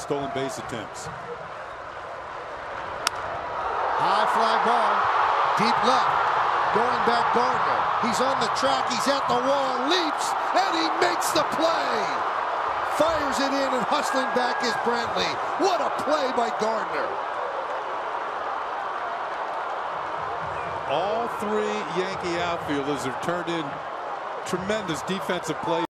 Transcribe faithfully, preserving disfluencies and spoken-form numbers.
stolen base attempts. High fly ball, deep left, going back Gardner. He's on the track, he's at the wall, leaps, and he makes the play. Fires it in, and hustling back is Brantley. What a play by Gardner. All three Yankee outfielders have turned in tremendous defensive play.